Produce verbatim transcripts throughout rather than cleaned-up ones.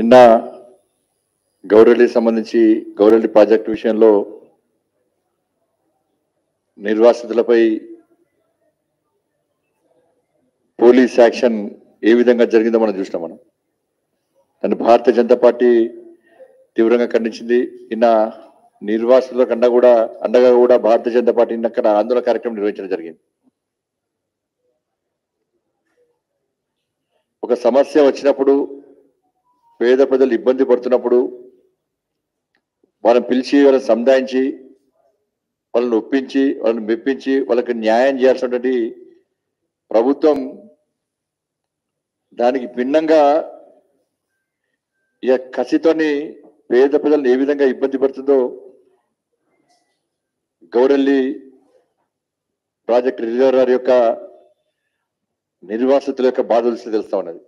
నిన్న గౌరలి సంబంధించి గౌరలి ప్రాజెక్ట్ విషయంలో నిర్వాసితులపై పోలీస్ యాక్షన్ ఏ విధంగా జరిగిందో మనం చూస్తాం. మనం దాన్ని భారతీయ జనతా పార్టీ తీవ్రంగా ఖండించింది. నిన్న నిర్వాసితులకు అండ కూడా అండగా కూడా భారతీయ జనతా పార్టీ అక్కడ ఆందోళన కార్యక్రమం నిర్వహించడం జరిగింది. ఒక సమస్య వచ్చినప్పుడు పేద ప్రజలు ఇబ్బంది పడుతున్నప్పుడు వాళ్ళని పిలిచి వాళ్ళని సముదాయించి వాళ్ళని ఒప్పించి వాళ్ళని మెప్పించి వాళ్ళకి న్యాయం చేయాల్సినటువంటి ప్రభుత్వం దానికి భిన్నంగా ఇక కసితోని పేద ప్రజలను ఏ విధంగా ఇబ్బంది పడుతుందో గౌరల్లి ప్రాజెక్ట్ రిజర్వాయర్ యొక్క నిర్వాసితుల యొక్క బాధలు తెలుస్తూ ఉన్నది.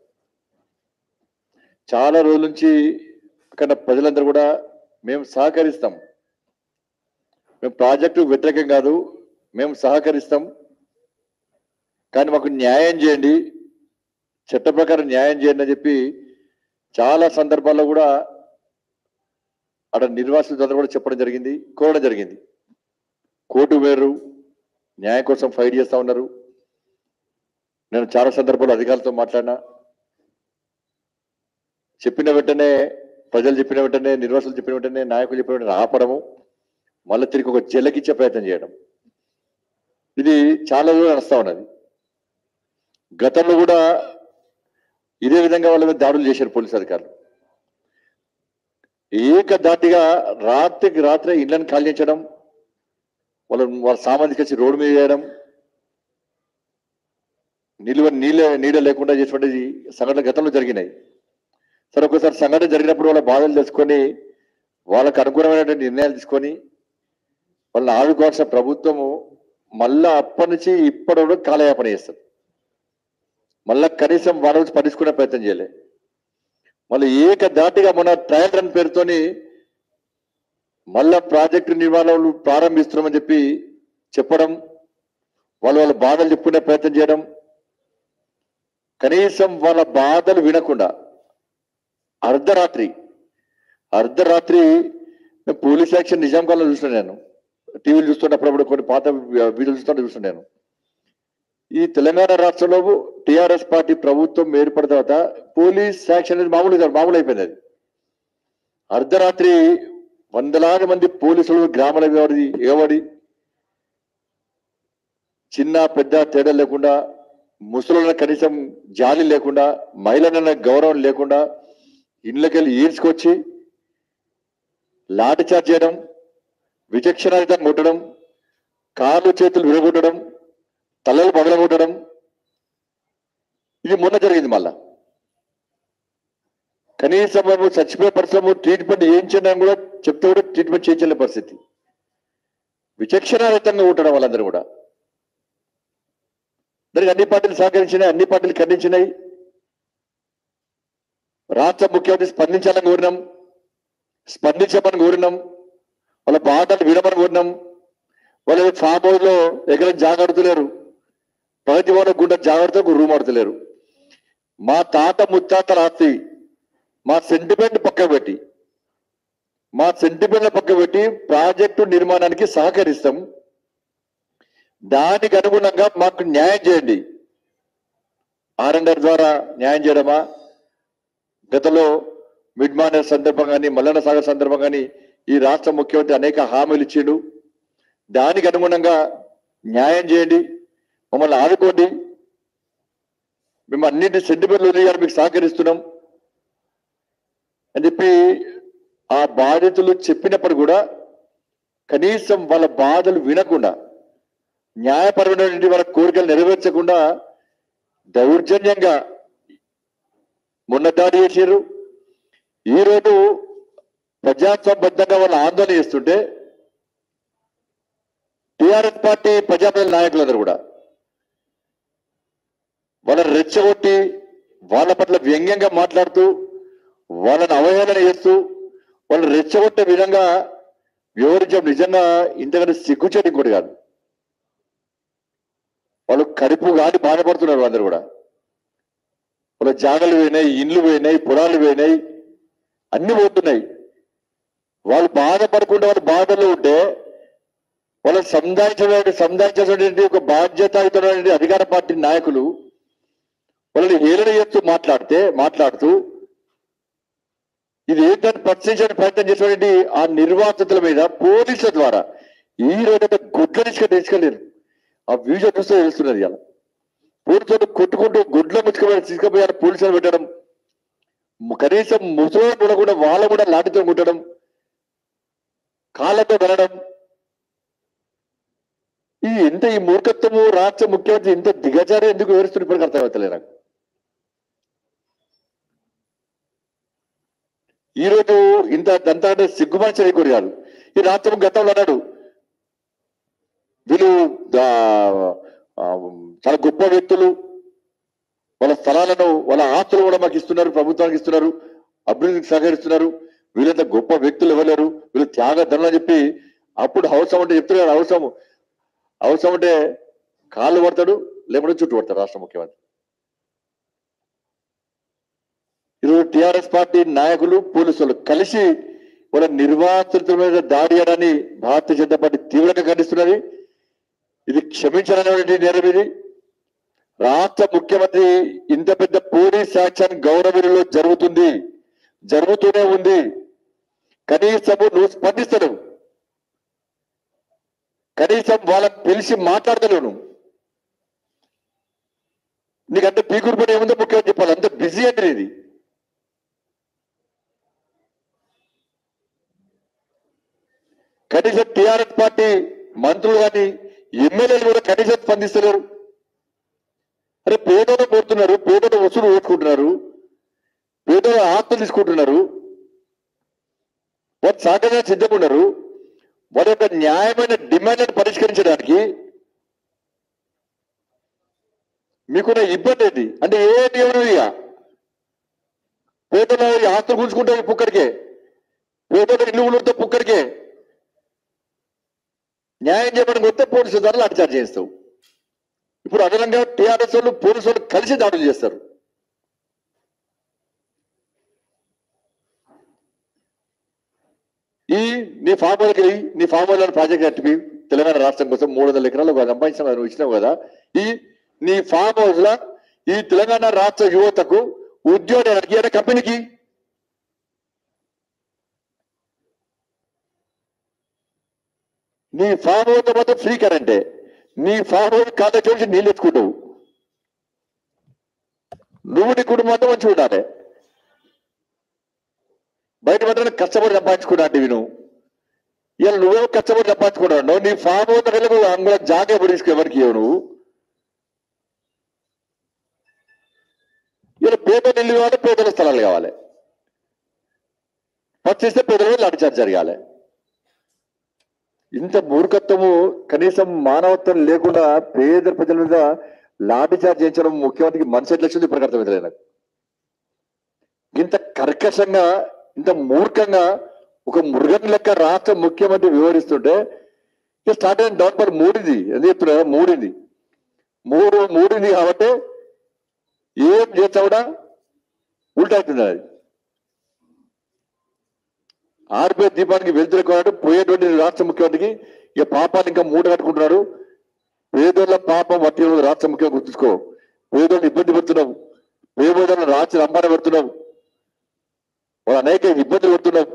చాలా రోజుల నుంచి అక్కడ ప్రజలందరూ కూడా మేము సహకరిస్తాం, మేము ప్రాజెక్టు వ్యతిరేకం కాదు, మేము సహకరిస్తాం, కానీ మాకు న్యాయం చేయండి, చట్ట ప్రకారం న్యాయం చేయండి అని చెప్పి చాలా సందర్భాల్లో కూడా అక్కడ నిర్వాసితులందరూ కూడా చెప్పడం జరిగింది, కోరడం జరిగింది. కోర్టు వేరు న్యాయం కోసం ఫైట్ చేస్తూ ఉన్నారు. నేను చాలా సందర్భాలు అధికారులతో మాట్లాడినా, చెప్పిన వెంటనే ప్రజలు చెప్పిన వెంటనే నిర్వాసులు చెప్పిన వెంటనే నాయకులు చెప్పిన వెంటనే ఆపడము, మళ్ళీ తిరిగి ఒక జలకిచ్చే ప్రయత్నం చేయడం, ఇది చాలా రోజులు నడుస్తూ ఉన్నది. గతంలో కూడా ఇదే విధంగా వాళ్ళ మీద దాడులు చేశారు పోలీసు అధికారులు. ఏకధాటిగా రాత్రికి రాత్రే ఇళ్లను ఖాళీ చేయడం, వాళ్ళ వాళ్ళ సామాన్ వచ్చి రోడ్డు మీద వేయడం, నిలువ నీళ్ళ నీడ లేకుండా చేసేటువంటి సంఘటనలు గతంలో జరిగినాయి. సరే, ఒకసారి సంఘటన జరిగినప్పుడు వాళ్ళ బాధలు తెలుసుకొని వాళ్ళకు అనుగుణమైనటువంటి నిర్ణయాలు తీసుకొని వాళ్ళని ఆదుకోవాల్సిన ప్రభుత్వము మళ్ళా అప్పటి నుంచి ఇప్పటి వరకు కాలయాపన చేస్తుంది. మళ్ళా కనీసం వాళ్ళ నుంచి పట్టించుకునే ప్రయత్నం చేయలే. మళ్ళీ ఏకధాటిగా మన ట్రయల్ రన్ పేరుతోని మళ్ళా ప్రాజెక్టు నిర్మాణాలు ప్రారంభిస్తున్నామని చెప్పి చెప్పడం, వాళ్ళు వాళ్ళ బాధలు చెప్పుకునే ప్రయత్నం చేయడం, కనీసం వాళ్ళ బాధలు వినకుండా అర్ధరాత్రి అర్ధరాత్రి నేను పోలీస్ యాక్షన్ నిజాం కాలంలో చూస్తున్నాను. నేను టీవీలు చూస్తున్నప్పుడు కొన్ని పాత వీడియోలు చూస్తుంటే చూస్తున్నాను. ఈ తెలంగాణ రాష్ట్రంలో టీఆర్ఎస్ పార్టీ ప్రభుత్వం ఏర్పడిన తర్వాత పోలీస్ యాక్షన్ అనేది మామూలు మామూలు అయిపోయింది. అది అర్ధరాత్రి వందలాది మంది పోలీసులు గ్రామాల ఏవడి చిన్న పెద్ద తేడా లేకుండా, ముసలిన కనీసం జాలి లేకుండా, మహిళల గౌరవం లేకుండా ఇళ్ళకెళ్ళి ఈడ్చుకొచ్చి లాఠీ చార్జ్ చేయడం, విచక్షణాయుతంగా కొట్టడం, కాళ్ళు చేతులు విరగొట్టడం, తలలు పగలగొట్టడం, ఇది మొన్న జరిగింది. మళ్ళా కనీసం మేము చచ్చిపోయే పరిస్థితులు ట్రీట్మెంట్ చేయించడం కూడా చెప్తే కూడా ట్రీట్మెంట్ చేయించలే పరిస్థితి. విచక్షణాయుతంగా కొట్టడం వాళ్ళందరూ కూడా దానికి అన్ని పార్టీలు సహకరించినాయి, అన్ని పార్టీలు ఖండించినాయి. రాష్ట్ర ముఖ్యమంత్రి స్పందించాలని కోరినాం, స్పందించమని కోరినాం, వాళ్ళ బాధలు వినమని కోరినాం. వాళ్ళు ఫామ్ హౌస్లో ఎక్కడ జాగ్రత్తలేరు, ప్రగతి వాళ్ళ గుండె జాగ్రత్తకు రూమ్ ఆడతలేరు. మా తాత ముత్తాత రాత్రి మా సెంటిమెంట్ పక్క పెట్టి మా సెంటిమెంట్ల పక్క పెట్టి ప్రాజెక్టు నిర్మాణానికి సహకరిస్తాం, దానికి అనుగుణంగా మాకు న్యాయం చేయండి. ఆర్ఎన్ఆర్ ద్వారా న్యాయం చేయడమా? గతంలో మిడ్ మానేర్ సందర్భం కానీ, మల్లన్న సాగర్ సందర్భం కానీ ఈ రాష్ట్ర ముఖ్యమంత్రి అనేక హామీలు ఇచ్చిండు. దానికి అనుగుణంగా న్యాయం చేయండి, మమ్మల్ని ఆదుకోండి, మేము అన్నింటి సెంటిమెంట్లు వదిలిగారు మీకు సహకరిస్తున్నాం అని చెప్పి ఆ బాధితులు చెప్పినప్పుడు కూడా కనీసం వాళ్ళ బాధలు వినకుండా, న్యాయపరమైనటువంటి వాళ్ళ కోరికలు నెరవేర్చకుండా దౌర్జన్యంగా మొన్న దాడి చేశారు. ఈరోజు ప్రజాస్వామ్యబద్ధంగా వాళ్ళు ఆందోళన చేస్తుంటే టీఆర్ఎస్ పార్టీ ప్రజాప్రతి నాయకులందరూ కూడా వాళ్ళని రెచ్చగొట్టి, వాళ్ళ పట్ల వ్యంగ్యంగా మాట్లాడుతూ, వాళ్ళని అవహేళన చేస్తూ, వాళ్ళు రెచ్చగొట్టే విధంగా వివరించడం నిజంగా ఇంతకంటే సిగ్గుచేటు ఇంకోటి కాదు. వాళ్ళు కడుపు కాని బాధపడుతున్నారు. అందరూ కూడా వాళ్ళ జాగలు పోయినాయి, ఇండ్లు పోయినాయి, పొలాలు పోయినాయి, అన్ని పోతున్నాయి. వాళ్ళు బాధపడకుండా వాళ్ళ బాధలో ఉంటే వాళ్ళని సంధానించడానికి సంధానించేటువంటి ఒక బాధ్యతయుతమైనటువంటి అధికార పార్టీ నాయకులు వాళ్ళని హేళన చేస్తూ మాట్లాడితే మాట్లాడుతూ ఇది ఏంటంటే ప్రశ్నించడానికి ప్రయత్నం చేసేటువంటి ఆ నిర్వాసితుల మీద పోలీసుల ద్వారా ఈ రోజు ఒక గుడ్ల నిష్క తెచ్చుకోలేరు. ఆ వీడియో చూస్తే తెలుస్తున్నది. ఇలా పూర్తితో కొట్టుకుంటూ గుడ్ల ముచ్చుకమైన తీసుకుపోయారు పోలీసులు పెట్టడం, కనీసం ముసలి కూడా వాళ్ళ కూడా లాఠీతో కుట్టడం, కాళ్ళతో దొరడం, ఈ ఎంత ఈ మూర్ఖత్వము రాష్ట్ర ముఖ్యమంత్రి ఇంత దిగజారి ఎందుకు వివరిస్తున్న ఇప్పటికి అర్థమవుతలే నాకు. ఈరోజు ఇంత దంతా అంటే సిగ్గుమని చేయకూడదు కాదు. ఈ రాష్ట్రం గతంలో అన్నాడు వీళ్ళు చాలా గొప్ప వ్యక్తులు, వాళ్ళ స్థలాలను వాళ్ళ ఆస్తులు కూడా మాకు ఇస్తున్నారు, ప్రభుత్వానికి ఇస్తున్నారు, అభివృద్ధికి సహకరిస్తున్నారు, వీళ్ళంత గొప్ప వ్యక్తులు ఇవ్వలేరు, వీళ్ళు త్యాగధనులు అని చెప్పి అప్పుడు అవసరం అంటే చెప్తున్నారు. అవసరం అవసరం అంటే కాళ్ళు పడతాడు, లేకపోతే చుట్టూ పడతాడు రాష్ట్ర ముఖ్యమంత్రి. ఈరోజు టీఆర్ఎస్ పార్టీ నాయకులు పోలీసులు కలిసి వాళ్ళ నిర్వాసితుల మీద దాడి చేయడాన్ని భారతీయ జనతా పార్టీ తీవ్రంగా ఖండిస్తున్నది. ఇది క్షమించాలనేటువంటి నేరం. ఇది రాష్ట్ర ముఖ్యమంత్రి ఇంత పెద్ద పోలీస్ యాక్షన్ గౌరవీలో జరుగుతుంది, జరుగుతూనే ఉంది. కనీసము నువ్వు స్పందిస్తలేవు, కనీసం వాళ్ళని పిలిచి మాట్లాడతలేవు, నువ్వు నీకంటే పీకుడు పని ఏముందో ముఖ్యమంత్రి చెప్పాలి, అంత బిజీ అంటే ఇది. కనీసం టీఆర్ఎస్ పార్టీ మంత్రులు కానీ ఎమ్మెల్యేలు కూడా కనీసం స్పందిస్తలేరు. అరే పేదోడు పోతున్నారు, పేదోడు వసూలు ఓట్టుకుంటున్నారు, పేదోడు ఆత్మ తీసుకుంటున్నారు, వారు సాగగా సిద్ధపడ్డారు. వారి యొక్క న్యాయమైన డిమాండ్లను పరిష్కరించడానికి మీకున్న ఇబ్బంది ఏంటి అంటే ఏ దేవుడు ఇక పేదలు ఆస్తులు కూల్చుకుంటారు పుక్కడికే, పేదోడు ఇల్లు ఊళ్ళతో పుక్కడికే. న్యాయం చేయడానికి వస్తే పోలీసు దాడులు అటాచ్ చేస్తావు. ఇప్పుడు అదనంగా టీఆర్ఎస్ వాళ్ళు పోలీసు వాళ్ళు కలిసి దాడులు చేస్తారు. ఈ నీ ఫార్మర్కి నీ ఫార్మర్ల ప్రాజెక్ట్ కట్టి తెలంగాణ రాష్ట్రం కోసం మూడు వందల ఎకరాలు సంపాదించిన ఇచ్చినావు కదా, ఈ నీ ఫామ్ హౌస్ లా ఈ తెలంగాణ రాష్ట్ర యువతకు ఉద్యోగానికి అనే కంపెనీకి నీ ఫామ్ హౌస్తో మాత్రం ఫ్రీ కరెంటే, నీ ఫామ్ హౌస్ కాదా చూసి నీళ్ళు ఎత్తుకుంటావు, నువ్వు నీ కుటుంబంతో మంచి ఉండాలి, బయట పడ్డానికి కష్టపడి సంపాదించుకున్నావు నువ్వు. ఇలా నువ్వేమో కష్టపడి సంపాదించుకున్నావు, నీ ఫామ్ హౌస్ దగ్గర అంగుళ జాగా పడించుకో ఎవరికి ఇవ్వవు నువ్వు. ఇలా పేదలు ఇల్లు కావాలి, పేదల స్థలాలు కావాలి, పచ్చిస్తే పేదల లాఠీచార్జ్ జరగాలి. ఇంత మూర్ఖత్వము కనీసం మానవత్వం లేకుండా పేద ప్రజల మీద లాఠీచార్జ్ చేయించడం ముఖ్యమంత్రికి మనసు ఎట్లా వచ్చింది ఇప్పటికి అర్థమైతే నాకు. ఇంత కర్కశంగా ఇంత మూర్ఖంగా ఒక మృగం లెక్క రాష్ట్ర ముఖ్యమంత్రి వివరిస్తుంటే ఇక స్టార్ట్ అయిన డౌట్ పర్ మూడింది అని చెప్తున్నా. మూడింది మూడు మూడింది కాబట్టి ఏం చేస్తావుడా ఉల్టా అవుతుంది. అది ఆర్బీఐ దీపానికి వెళ్తున్నారు పోయేటువంటి రాష్ట్ర ముఖ్యమంత్రికి ఇక పాపాలు ఇంకా మూట కట్టుకుంటున్నాడు. పేదోళ్ళ పాపం వట్టి రాష్ట్ర ముఖ్యమంత్రి గుర్తుంచుకో. పేదోళ్ళు ఇబ్బంది పెడుతున్నావు, పేదోళ్ళను రాష్ట్ర రంపాన పెడుతున్నావు, వాళ్ళు అనేక ఇబ్బందులు పెడుతున్నావు,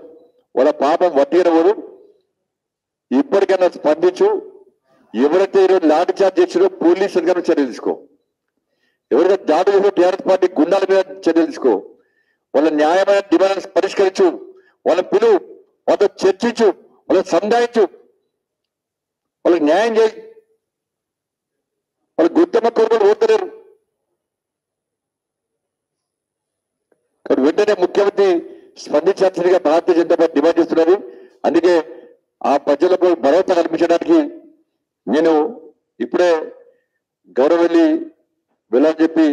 వాళ్ళ పాపం వట్టినవారు ఇప్పటికైనా స్పందించు. ఎవరైతే ఈరోజు లాఠీ చార్జ్ చేసినో పోలీస్ అధికారులు చర్యలు తీసుకో, ఎవరైతే దాడి చేసినో టీఆర్ఎస్ పార్టీ గుండాల మీద చర్యలు తీసుకో, వాళ్ళ న్యాయమైన డిమాండ్స్ పరిష్కరించు, వాళ్ళని పిలువు, వాళ్ళతో చర్చించు, వాళ్ళని సంధాయించు, వాళ్ళకి న్యాయం చేయి. వాళ్ళు గుర్తమ్మ కోరుకొని ఓడతలేరు. కానీ వెంటనే ముఖ్యమంత్రి స్పందించాల్సిందిగా భారతీయ జనతా పార్టీ డిమాండ్ చేస్తున్నారు. అందుకే ఆ ప్రజలకు భరోసా కల్పించడానికి నేను ఇప్పుడే గౌరవ వెళ్ళి వెళ్ళని చెప్పి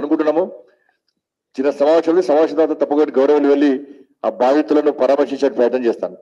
అనుకుంటున్నాము. చిన్న సమావేశం ఉంది, సమావేశం తర్వాత తప్పకుండా గౌరవ వెళ్ళి ఆ బాధితులను పరామర్శించే ప్రయత్నం చేస్తాను.